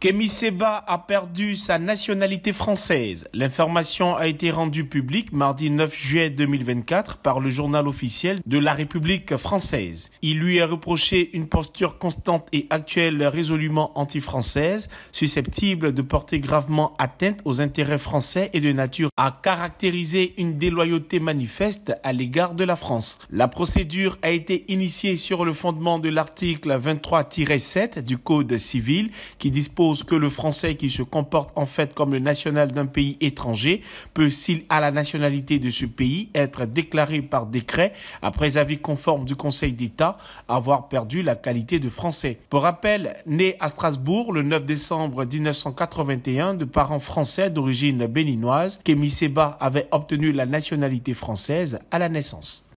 Kémi Séba a perdu sa nationalité française. L'information a été rendue publique mardi 9 juillet 2024 par le journal officiel de la République française. Il lui est reproché une posture constante et actuelle résolument anti-française, susceptible de porter gravement atteinte aux intérêts français et de nature à caractériser une déloyauté manifeste à l'égard de la France. La procédure a été initiée sur le fondement de l'article 23-7 du Code civil qui dispose que le français qui se comporte en fait comme le national d'un pays étranger peut, s'il a la nationalité de ce pays, être déclaré par décret, après avis conforme du Conseil d'État, avoir perdu la qualité de français. Pour rappel, né à Strasbourg le 9 décembre 1981 de parents français d'origine béninoise, Kémi Séba avait obtenu la nationalité française à la naissance.